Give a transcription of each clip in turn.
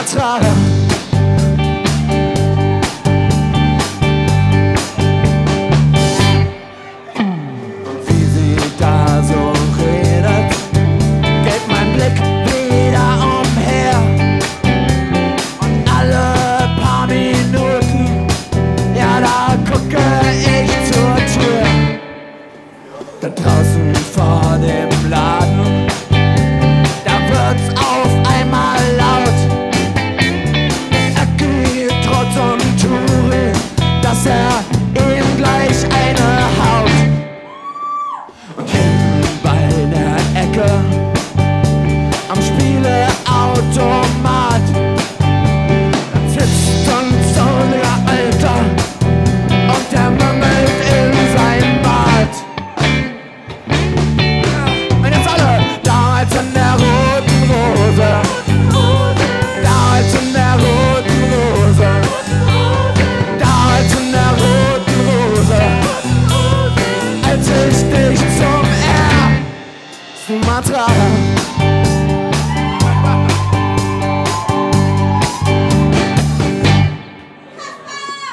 my time.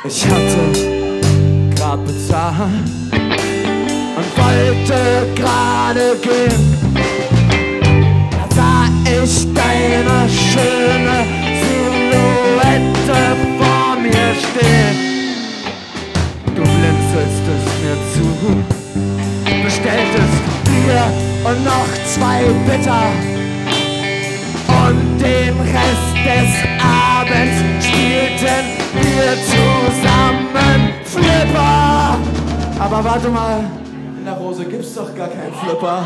Ich hatte grad bezahlt und wollte gerade gehen. Da sah ich deine schöne Silhouette vor mir stehen. Du blinzelst es mir zu, bestelltest Bier und noch 2 Bitter. Und den Rest des Abends spielten wir zusammen Flipper. Aber warte mal, in der Rose gibt's doch gar keinen Flipper.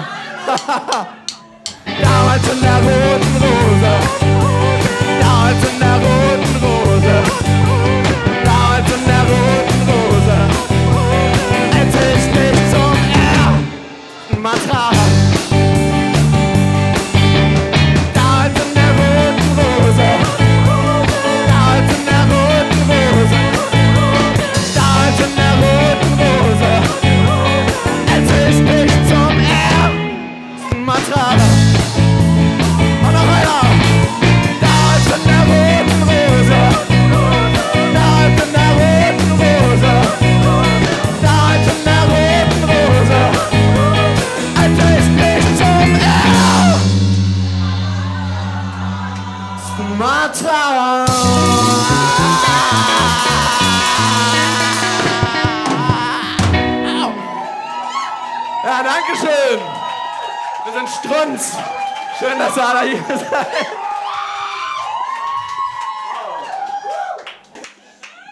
Damals in der roten Rose, damals in der roten Rose, damals in der roten Rose, als ich dich zum Ersten traf. Ja, danke schön. Wir sind Strunz. Schön, dass ihr alle hier seid.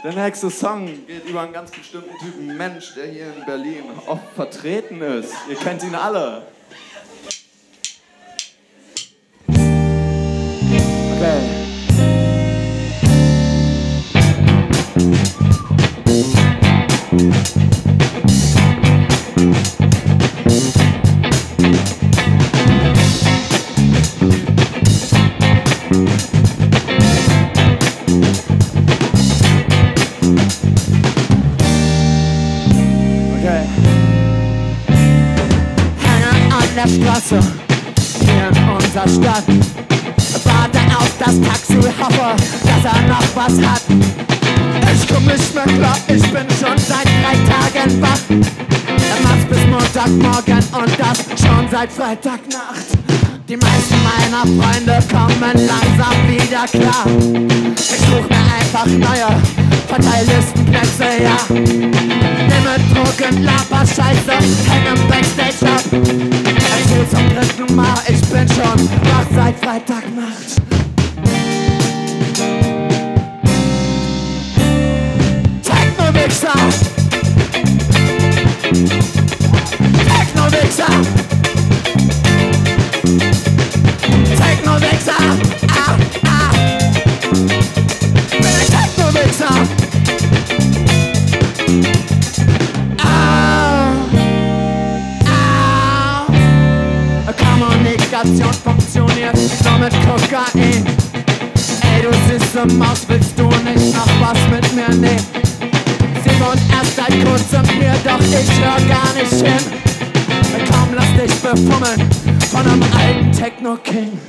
Der nächste Song geht über einen ganz bestimmten Typen Mensch, der hier in Berlin oft vertreten ist. Ihr kennt ihn alle. Okay. Straße, hier in unserer Stadt, warte auf das Taxi, hoffe, dass er noch was hat. Ich komm nicht mehr klar, ich bin schon seit 3 Tagen wach. Er macht bis Montagmorgen und das schon seit Freitagnacht. Die meisten meiner Freunde kommen langsam wieder klar. Ich such mir einfach neue Verteillistenknäckse, ja. Nehme Druck und Laberscheiße, hänge im Backstage ab. Zum 3. Mal, ich bin schon wach seit Freitagnacht. Techno-Mixer, Techno-Mixer, Techno-Mixer, ah, ah. Bin ein Techno-Mixer, ah. Kommunikation funktioniert nur mit Kokain. Ey, du süße Maus, willst du nicht noch was mit mir nehmen? Sie wohnt erst seit kurzem hier, doch ich hör gar nicht hin. Komm, lass dich befummeln von einem alten Techno-King.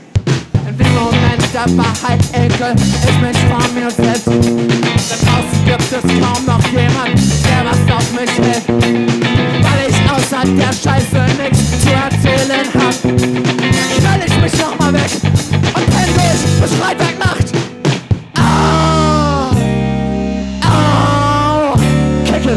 In dem Moment der Wahrheit Enkel ist mein Schwarm minus Hit. Da draußen gibt es kaum noch jemand, der was auf mich hält, weil ich außer der Scheiße nichts zu erzählen hab. Stell ich mich nochmal weg und pendel ich bis Freitagnacht. Au, au, Kickel.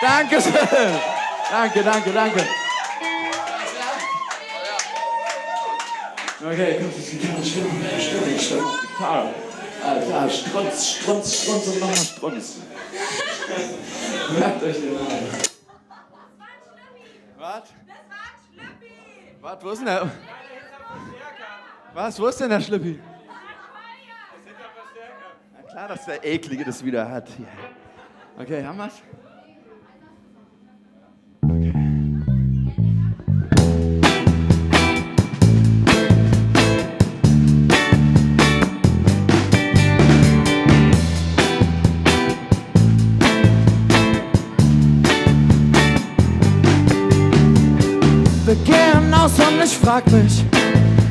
Dankeschön. Danke, danke, danke. Okay, Gott, das ist ganz schön. Klar, Strunz und nochmal Strunz. Merkt euch den Namen. Was? Das war ein Schlüppi. Was? Wo ist denn der? Was? Wo ist denn der Schlüppi? Das ist der Verstärker. Na klar, dass der Eklige das wieder hat. Okay, haben wir's? Wir gehen aus und ich frag mich,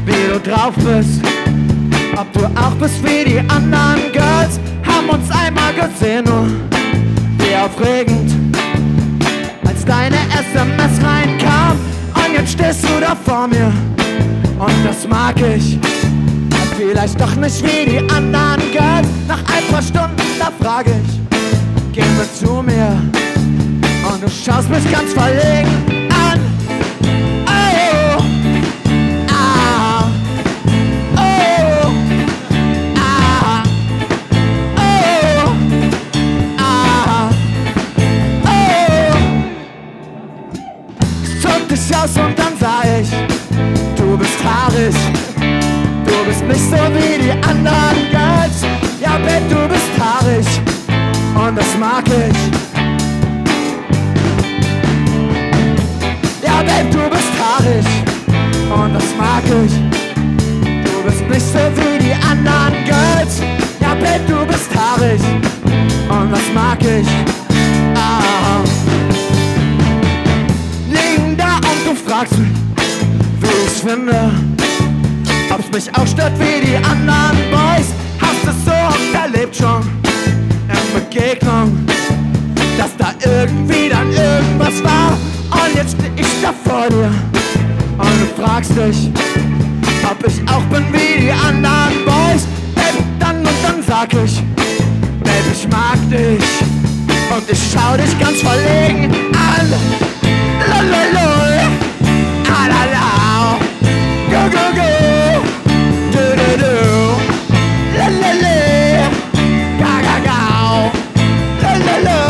wie du drauf bist. Ob du auch bist wie die anderen Girls. Haben uns einmal gesehen, nur wie aufregend, als deine SMS reinkam. Und jetzt stehst du da vor mir und das mag ich. Vielleicht doch nicht wie die anderen Girls. Nach ein paar Stunden, da frag ich, geh mit zu mir. Und du schaust mich ganz verlegen an. Und dann sah ich, du bist haarig, du bist nicht so wie die anderen Girls. Ja, Babe, du bist haarig und das mag ich. Ja, Babe, du bist haarig und das mag ich. Du bist nicht so wie die anderen Girls. Ja, Babe, du bist haarig und das mag ich. Ah. Du fragst mich, wie ich's finde, ob's mich auch stört wie die anderen Boys. Hast es so oft erlebt schon in Begegnung, dass da irgendwie dann irgendwas war. Und jetzt steh ich da vor dir und du fragst dich, ob ich auch bin wie die anderen Boys. Baby, dann und dann sag ich, Baby, ich mag dich. Und ich schau dich ganz verlegen an. Lololol. Go, go, go, do, do, do, la, la, la, ga, ga, ga, la, la, la.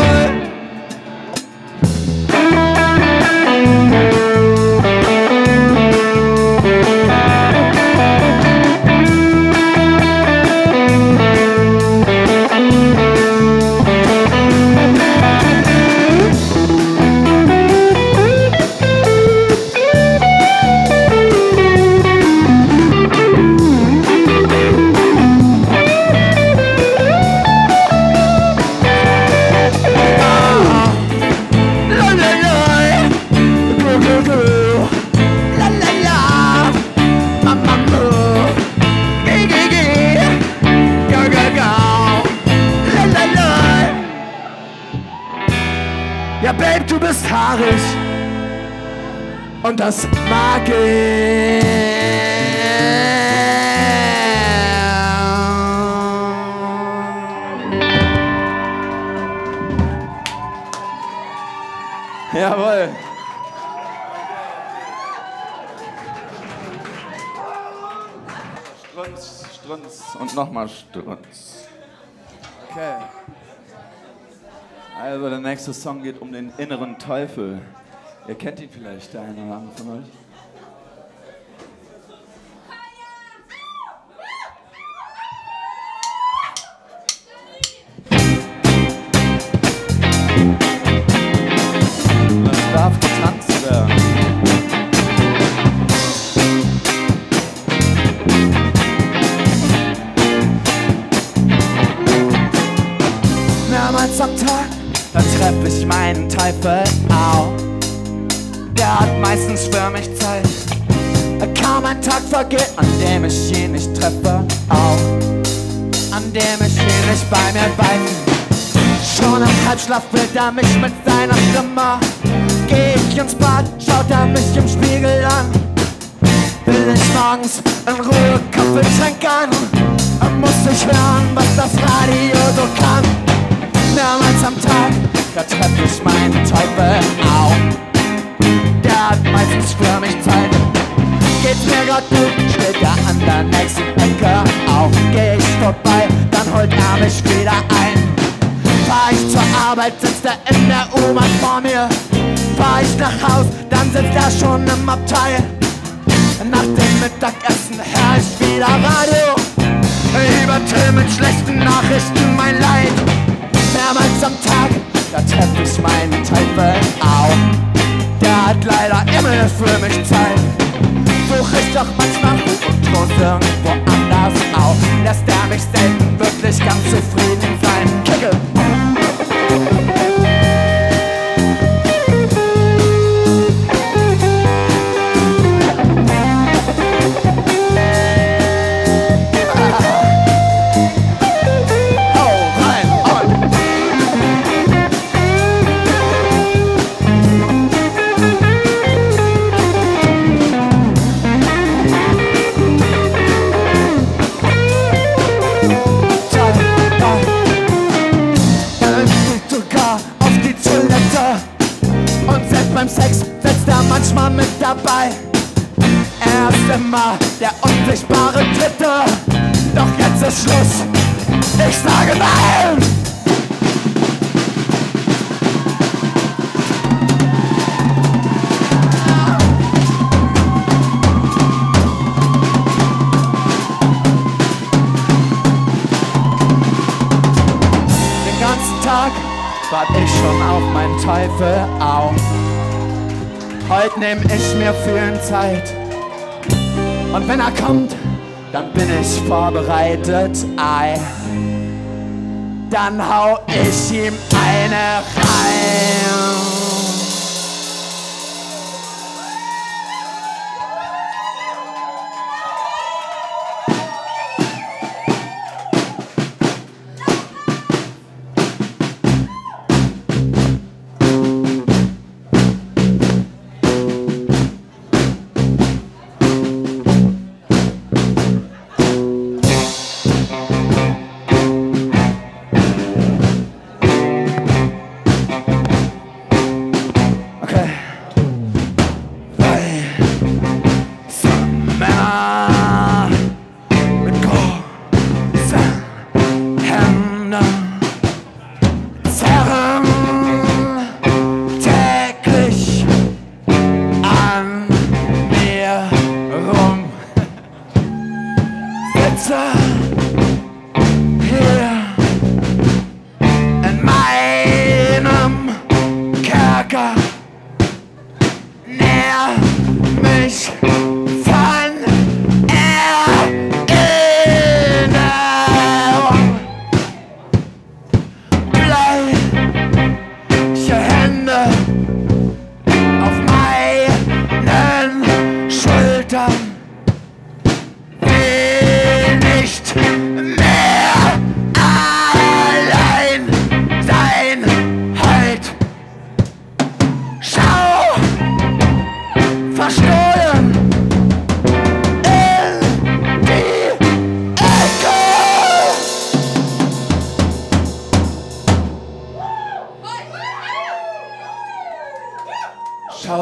ist haarig und das mag ich. Jawohl. Strunz, Strunz und nochmal Strunz. Okay. Also der nächste Song geht um den inneren Teufel. Ihr kennt ihn vielleicht, der eine oder andere von euch. Mehrmals am Tag, da treff ich meinen Teufel auf. Der hat meistens für mich Zeit. Kaum ein Tag vergeht, an dem ich ihn nicht treffe, auch an dem ich ihn nicht bei mir behalte. Schon im Halbschlaf will er mich mit seiner Stimme. Geh ich ins Bad, schaut er mich im Spiegel an. Will ich morgens in Ruhe Kaffee trinken, muss ich hören, was das Radio so kann. Mehrmals am Tag, da treff ich meinen Teufel auf. Der hat meistens für mich Zeit. Geht's mir grad gut, steht er an der nächsten Ecke auf. Geh ich vorbei, dann holt er mich wieder ein. Fahr ich zur Arbeit, sitzt er in der U-Bahn vor mir. Fahr ich nach Haus, dann sitzt er schon im Abteil. Nach dem Mittagessen hör ich wieder Radio. Übertrill mit schlechten Nachrichten mein Leid. Mehrmals am Tag, da treff ich meinen Teufel auf. Der hat leider immer für mich Zeit. Such ich doch manchmal Ruhe und Trost irgendwo anders auf. Lässt er mich selten wirklich ganz zufrieden sein. Kicke! Beim Sex sitzt er manchmal mit dabei. Er ist immer der unsichtbare Dritte. Doch jetzt ist Schluss, ich sage nein! Den ganzen Tag wart ich schon auf meinen Teufel auf. Heute nehm ich mir für ihn Zeit. Und wenn er kommt, dann bin ich vorbereitet. Ei, dann hau ich ihm eine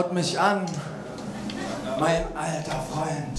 schaut mich an, mein alter Freund.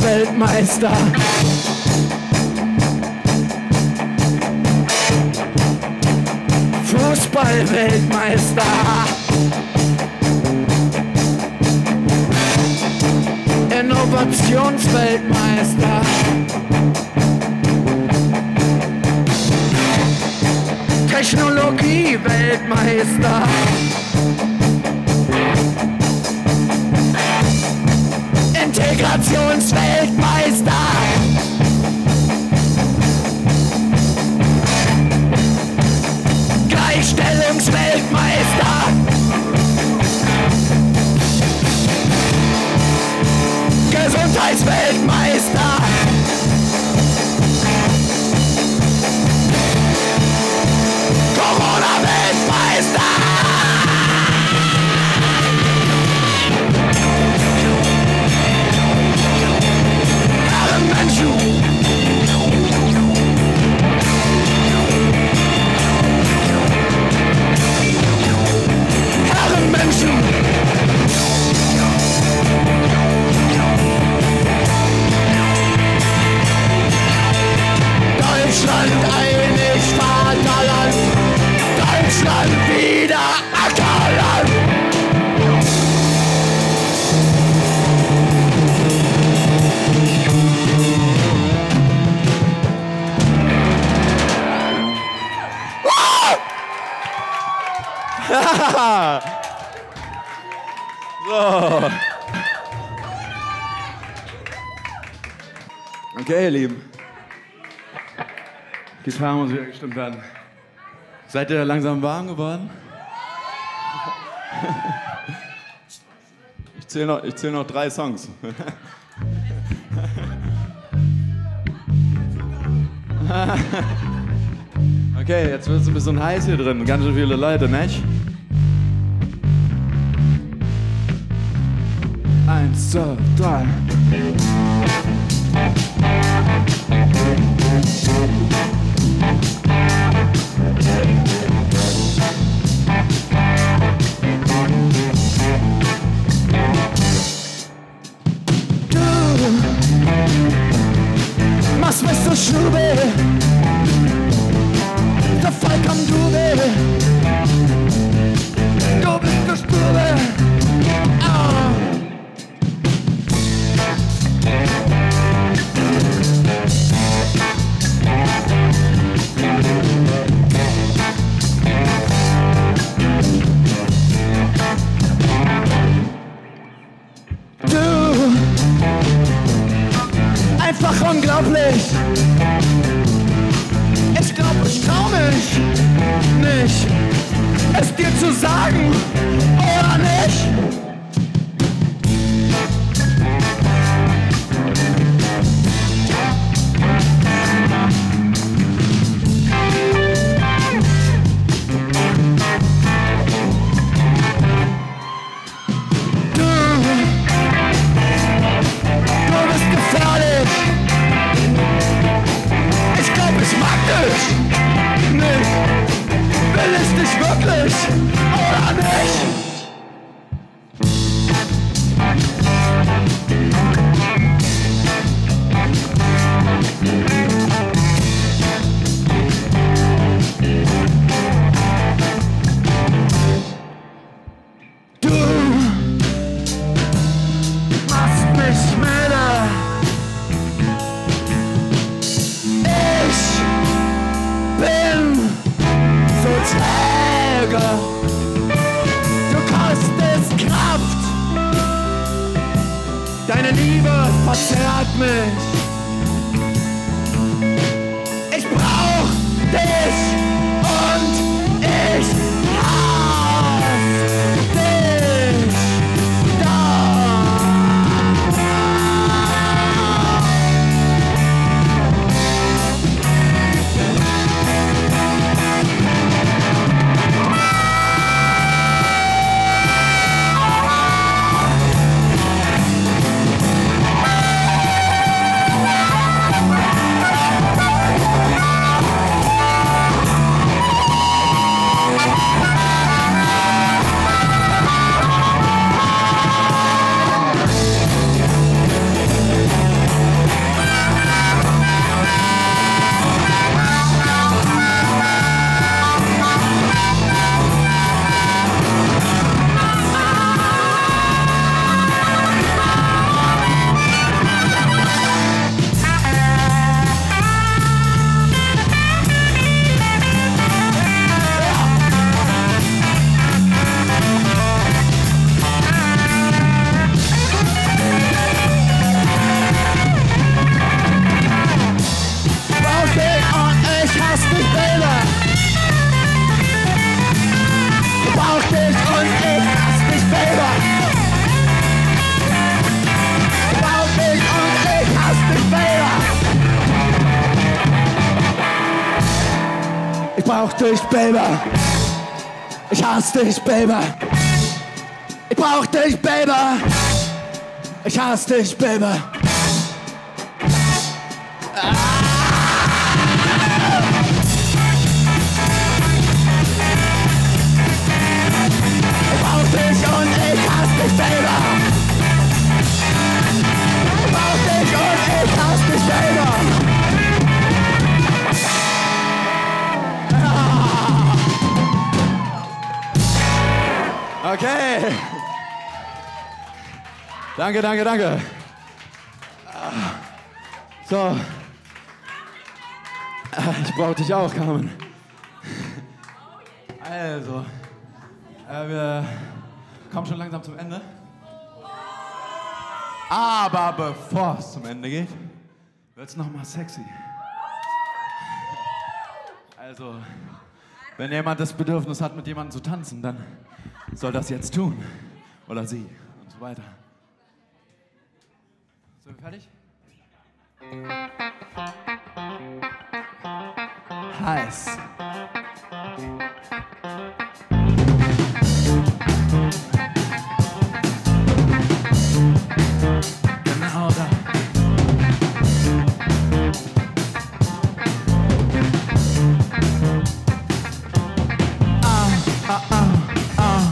Weltmeister. Fußball-Weltmeister. Innovationsweltmeister. Technologie-Weltmeister. Integrationsweltmeister. Gleichstellungsweltmeister. Gesundheitsweltmeister. Corona-Weltmeister. Thank you. So. Okay, ihr Lieben. Gitarren muss wieder gestimmt werden. Seid ihr langsam warm geworden? Ich zähl noch 3 Songs. Okay, jetzt wird es ein bisschen heiß hier drin. Ganz schön viele Leute, nicht? 1, 2, 3. Du machst mich so schubig, so vollkommen du bist. Du bist der Stube. Einfach unglaublich. Ich glaub, ich trau mich nicht, es dir zu sagen, oder nicht? Deine Liebe verzerrt mich. Ich brauch dich und ich hasse dich. Ich brauch dich, Baby. Ich hasse dich, Baby. Ich brauch dich, Baby. Ich hasse dich, Baby. Ich brauch dich und ich hasse dich, Baby. Ich brauch dich und ich hasse dich, Baby. Okay. Danke, danke, danke. So. Ich brauch dich auch, Carmen. Also. Wir kommen schon langsam zum Ende. Aber bevor es zum Ende geht, wird's noch mal sexy. Also, wenn jemand das Bedürfnis hat, mit jemandem zu tanzen, dann soll das jetzt tun. Oder sie und so weiter. So, fertig? Heiß. Genau da. Ah, ah, ah, ah.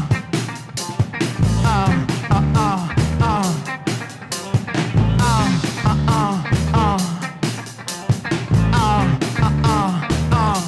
Ah, ah, ah, ah. Ah, ah, ah, ah. Ah, ah, ah, ah.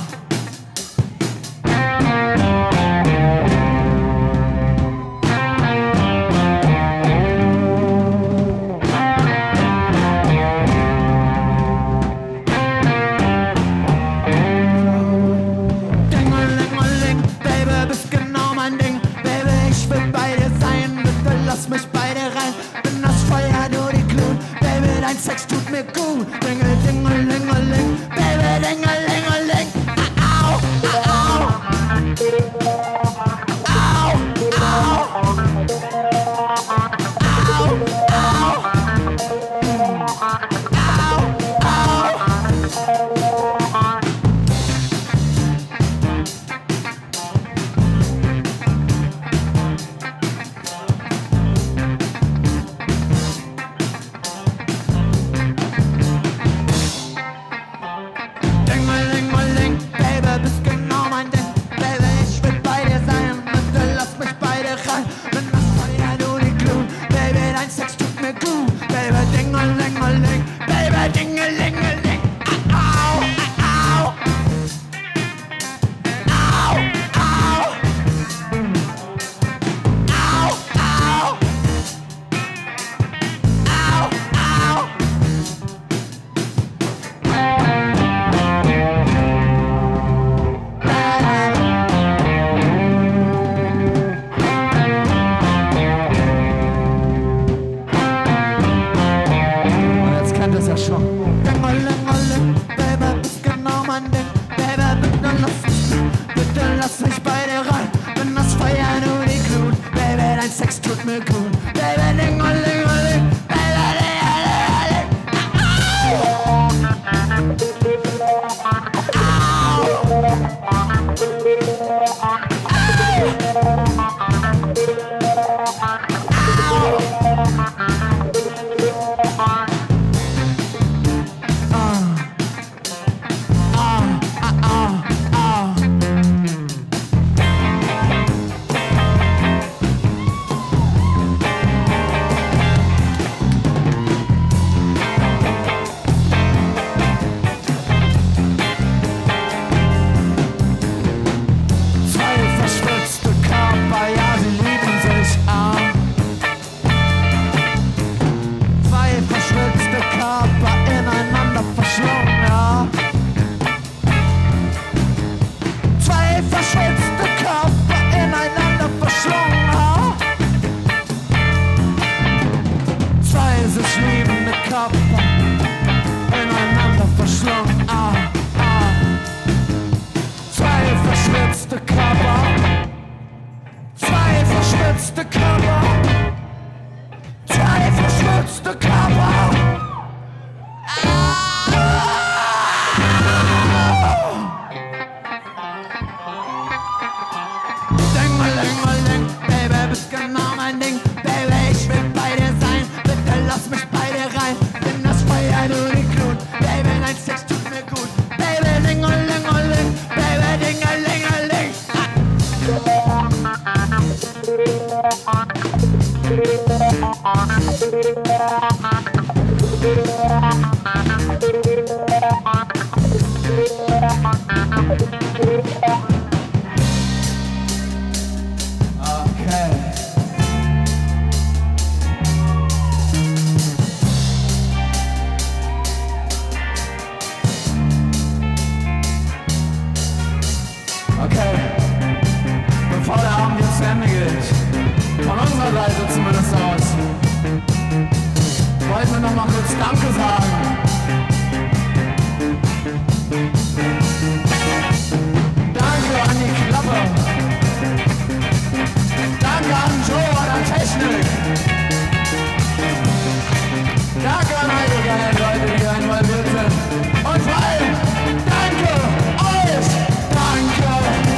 Okay, bevor der Abend jetzt endet. wir noch mal kurz Danke sagen. Danke an die Klappe. Danke an Joe, an der Technik. Danke an all die geilen Leute, die involviert sind. Und vor allem danke euch. Danke.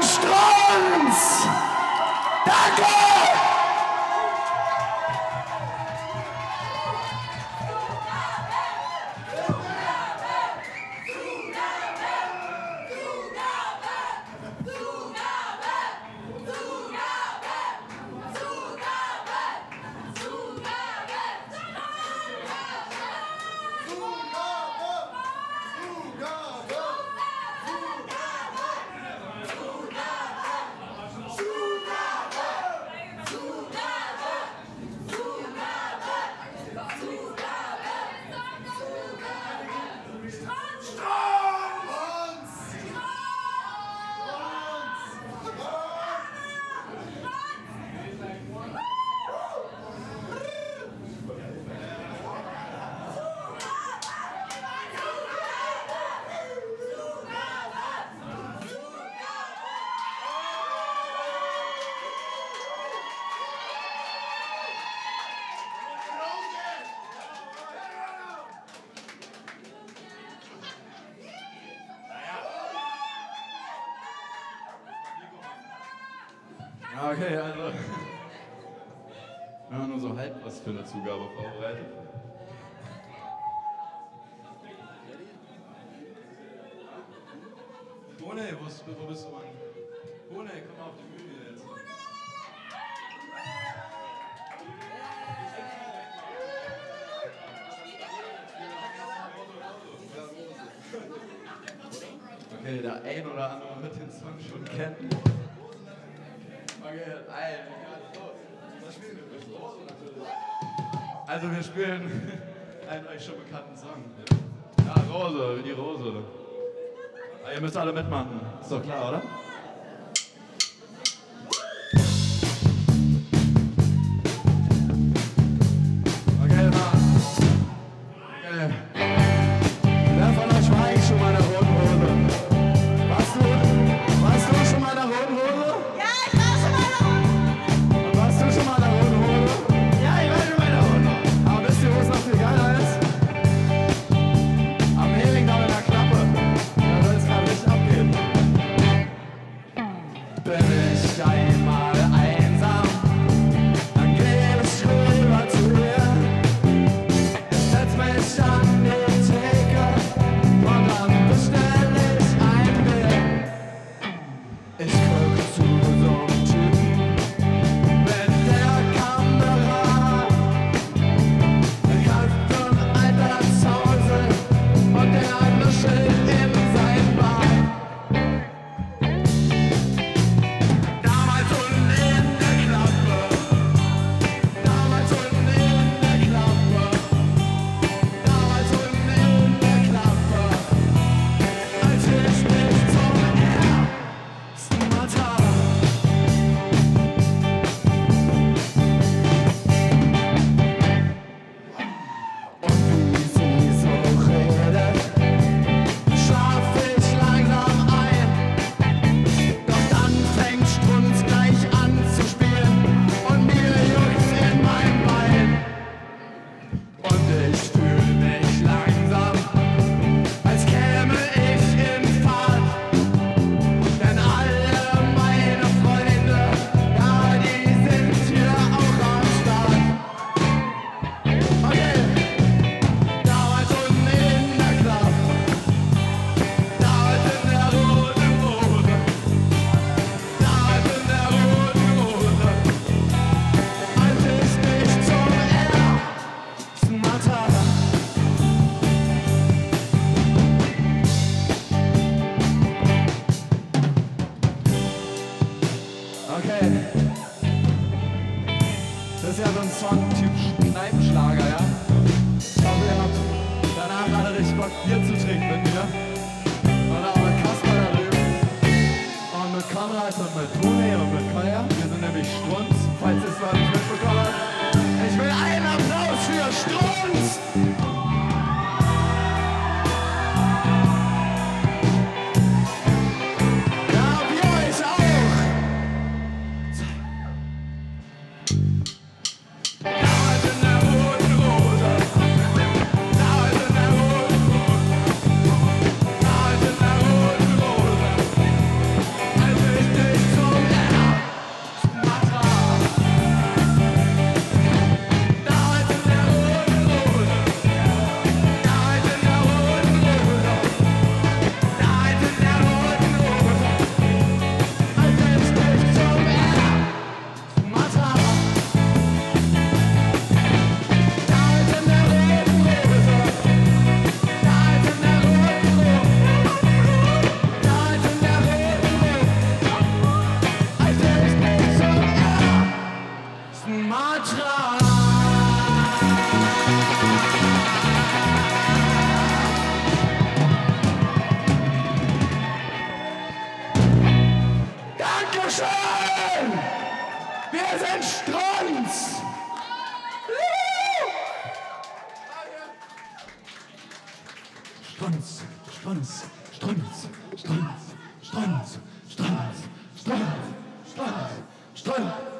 Strunz! Danke! Two. Okay, also. Wir haben nur so halb was für eine Zugabe vorbereitet. Bone, wo bist du, Mann? Bone, komm auf die Bühne jetzt. Okay, der ein oder andere wird den Song schon kennen. Okay, also wir spielen einen euch schon bekannten Song. Ja, Rose, die Rose. Aber ihr müsst alle mitmachen, ist doch klar, oder? Das ist ja so ein Song-Typ Kneipenschlager, ja? Ich hoffe, ihr habt danach alle richtig Bock, Bier zu trinken mit mir. Und auch mit Kasper da drüben. Und mit Konrad und mit Brune und mit Kolja. Wir sind nämlich Strunz, falls ihr es noch nicht mitbekommen habt. Ich will einen Applaus für Strunz! Wir sind Strunz! Strunz, Strunz, Strunz, Strunz, Strunz, Strunz, Strunz, Strunz, Strunz, Strunz.